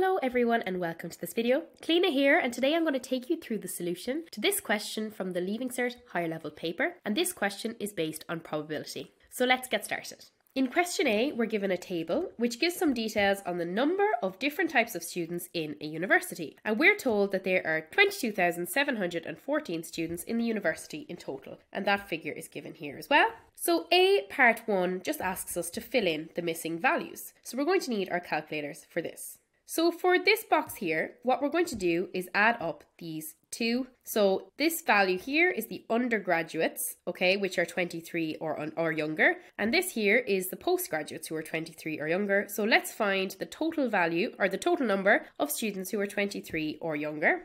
Hello everyone and welcome to this video. Cliona here, and today I'm going to take you through the solution to this question from the Leaving Cert higher level paper, and this question is based on probability. So let's get started. In question A, we're given a table which gives some details on the number of different types of students in a university, and we're told that there are 22,714 students in the university in total, and that figure is given here as well. So A part 1 just asks us to fill in the missing values, so we're going to need our calculators for this. So for this box here, what we're going to do is add up these two. So this value here is the undergraduates, okay, which are 23 or younger. And this here is the postgraduates who are 23 or younger. So let's find the total value or the total number of students who are 23 or younger.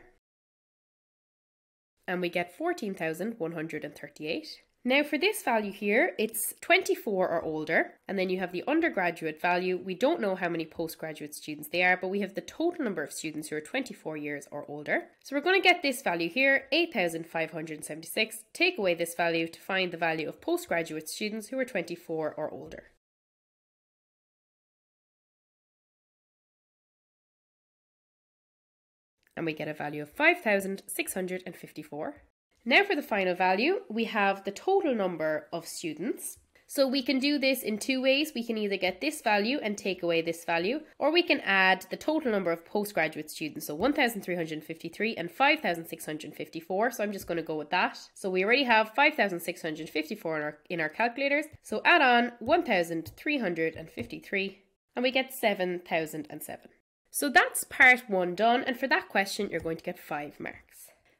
And we get 14,138. Now for this value here, it's 24 or older, and then you have the undergraduate value. We don't know how many postgraduate students they are, but we have the total number of students who are 24 years or older. So we're going to get this value here, 8,576, take away this value to find the value of postgraduate students who are 24 or older. And we get a value of 5,654. Now for the final value, we have the total number of students. So we can do this in two ways. We can either get this value and take away this value, or we can add the total number of postgraduate students. So 1,353 and 5,654. So I'm just going to go with that. So we already have 5,654 in our calculators. So add on 1,353 and we get 7,007. So that's part 1 done. And for that question, you're going to get 5 marks.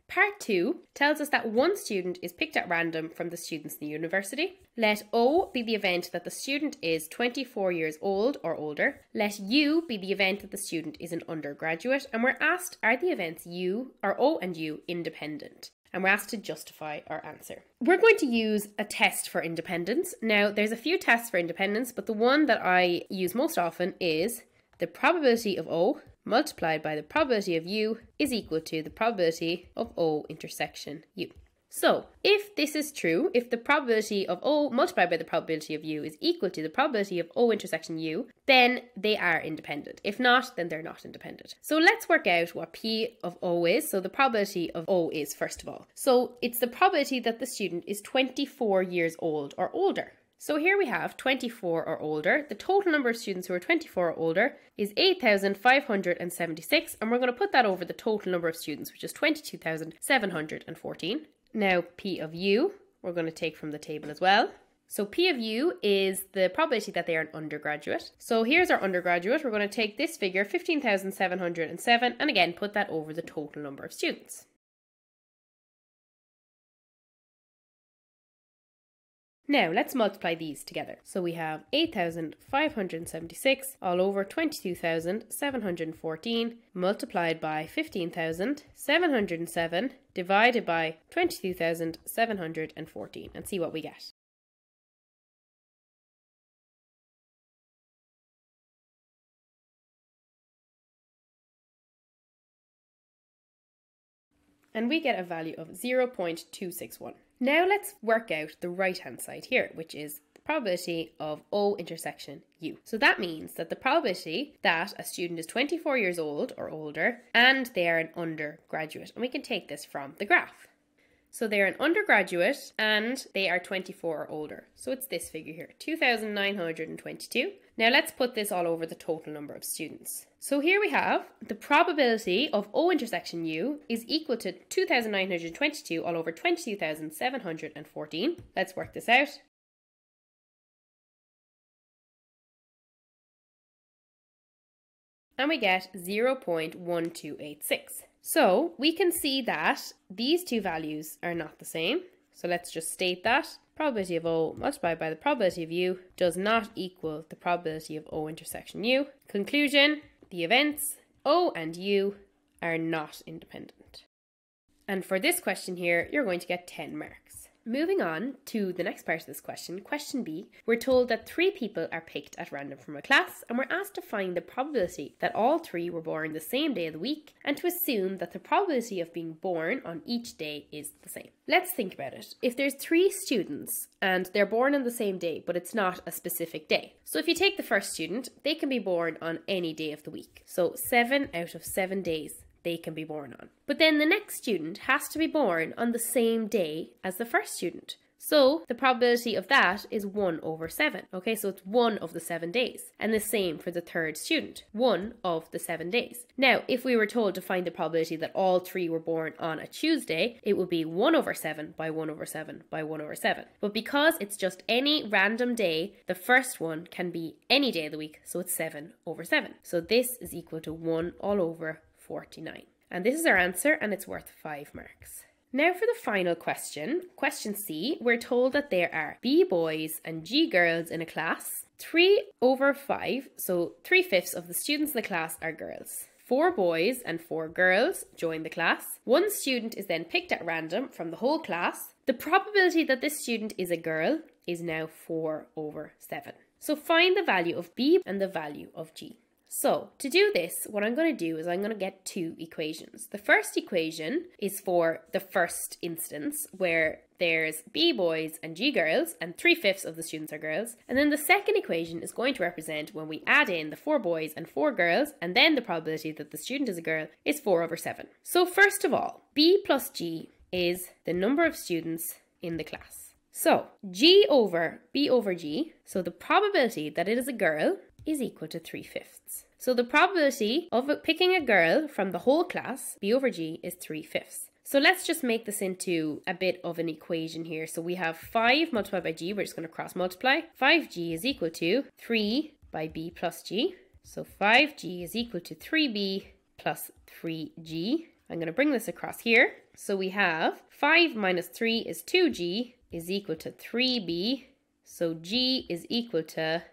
Part 2 tells us that one student is picked at random from the students in the university. Let O be the event that the student is 24 years old or older. Let U be the event that the student is an undergraduate. And we're asked, are the events U or O and U independent? And we're asked to justify our answer. We're going to use a test for independence. Now, there's a few tests for independence, but the one that I use most often is the probability of O multiplied by the probability of U is equal to the probability of O intersection U. So if this is true, if the probability of O multiplied by the probability of U is equal to the probability of O intersection U, then they are independent. If not, then they're not independent. So let's work out what P of O is. So the probability of O is, first of all. So it's the probability that the student is 24 years old or older. So here we have 24 or older. The total number of students who are 24 or older is 8,576, and we're going to put that over the total number of students, which is 22,714. Now P of U, we're going to take from the table as well. So P of U is the probability that they are an undergraduate. So here's our undergraduate. We're going to take this figure, 15,707, and again, put that over the total number of students. Now let's multiply these together. So we have 8,576 all over 22,714 multiplied by 15,707 divided by 22,714, and see what we get. And we get a value of 0.261. Now let's work out the right hand side here, which is the probability of O intersection U. So that means that the probability that a student is 24 years old or older and they are an undergraduate. And we can take this from the graph. So they're an undergraduate and they are 24 or older. So it's this figure here, 2,922. Now let's put this all over the total number of students. So here we have the probability of O intersection U is equal to 2,922 all over 22,714. Let's work this out. And we get 0.1286. So we can see that these two values are not the same. So let's just state that probability of O multiplied by the probability of U does not equal the probability of O intersection U. Conclusion, the events O and U are not independent. And for this question here, you're going to get 10 marks. Moving on to the next part of this question, question B, we're told that 3 people are picked at random from a class and we're asked to find the probability that all 3 were born the same day of the week and to assume that the probability of being born on each day is the same. Let's think about it. If there's 3 students and they're born on the same day, but it's not a specific day. So if you take the first student, they can be born on any day of the week. So 7 out of 7 days they can be born on. But then the next student has to be born on the same day as the first student. So the probability of that is 1/7. Okay, so it's 1 of the 7 days. And the same for the third student, 1 of the 7 days. Now, if we were told to find the probability that all 3 were born on a Tuesday, it would be 1/7 by 1/7 by 1/7. But because it's just any random day, the first one can be any day of the week. So it's 7/7. So this is equal to 1/49. And this is our answer, and it's worth 5 marks. Now for the final question, question C, we're told that there are B boys and G girls in a class. 3/5, so 3/5 of the students in the class are girls. 4 boys and 4 girls join the class. 1 student is then picked at random from the whole class. The probability that this student is a girl is now 4/7. So find the value of B and the value of G. So to do this, what I'm going to do is I'm going to get 2 equations. The first equation is for the first instance where there's B boys and G girls and 3/5 of the students are girls. And then the second equation is going to represent when we add in the 4 boys and 4 girls, and then the probability that the student is a girl is 4/7. So first of all, B plus G is the number of students in the class. So G over B over G, so the probability that it is a girl is equal to 3/5. So the probability of picking a girl from the whole class, B over G, is 3/5. So let's just make this into a bit of an equation here. So we have 5 multiplied by G, we're just going to cross multiply. 5G is equal to 3 by B plus G. So 5G is equal to 3B plus 3G. I'm going to bring this across here. So we have 5 minus 3 is 2G is equal to 3B. So G is equal to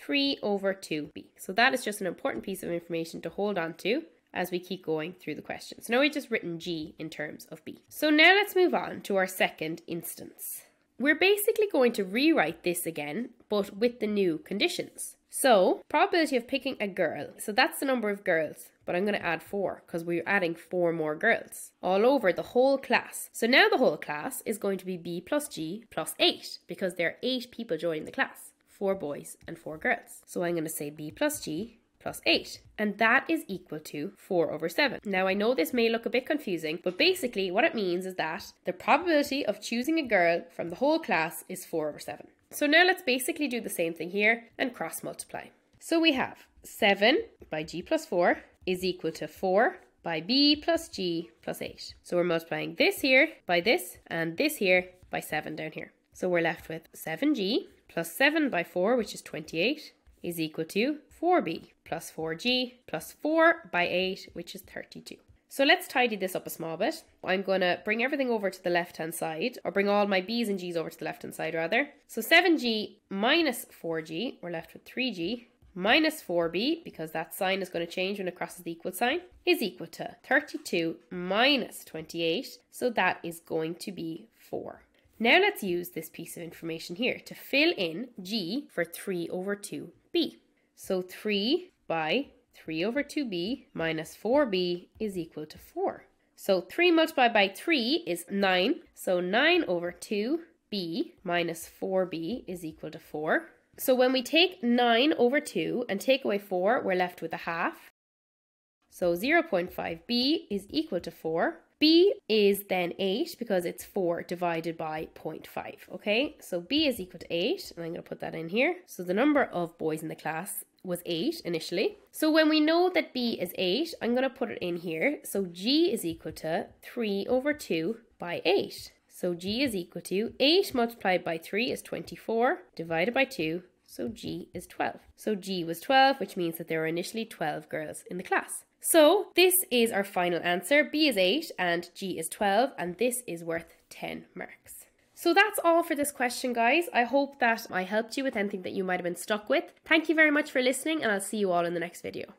3/2b. So that is just an important piece of information to hold on to as we keep going through the question. So now we've just written G in terms of B. So now let's move on to our second instance. We're basically going to rewrite this again, but with the new conditions. So probability of picking a girl. So that's the number of girls, but I'm going to add 4 because we're adding 4 more girls all over the whole class. So now the whole class is going to be B plus G plus 8 because there are 8 people joining the class. 4 boys and 4 girls. So I'm going to say B plus G plus 8. And that is equal to 4/7. Now I know this may look a bit confusing, but basically what it means is that the probability of choosing a girl from the whole class is 4/7. So now let's basically do the same thing here and cross multiply. So we have 7 by G plus 4 is equal to 4 by B plus G plus 8. So we're multiplying this here by this and this here by 7 down here. So we're left with 7G plus 7 by 4, which is 28, is equal to 4b plus 4g plus 4 by 8, which is 32. So let's tidy this up a small bit. I'm going to bring everything over to the left-hand side, or bring all my b's and g's over to the left-hand side, rather. So 7g minus 4g, we're left with 3g, minus 4b, because that sign is going to change when it crosses the equal sign, is equal to 32 minus 28, so that is going to be 4. Now let's use this piece of information here to fill in G for 3/2b. So 3 by 3/2b minus 4b is equal to 4. So 3 multiplied by 3 is 9. So 9/2b minus 4b is equal to 4. So when we take 9/2 and take away 4, we're left with a half. So 0.5b is equal to 4. B is then 8 because it's 4 divided by 0.5, okay? So B is equal to 8, and I'm going to put that in here. So the number of boys in the class was 8 initially. So when we know that B is 8, I'm going to put it in here. So G is equal to 3/2 by 8. So G is equal to 8 multiplied by 3 is 24 divided by 2. So G is 12. So G was 12, which means that there were initially 12 girls in the class. So this is our final answer. B is 8 and G is 12, and this is worth 10 marks. So that's all for this question, guys. I hope that I helped you with anything that you might have been stuck with. Thank you very much for listening, and I'll see you all in the next video.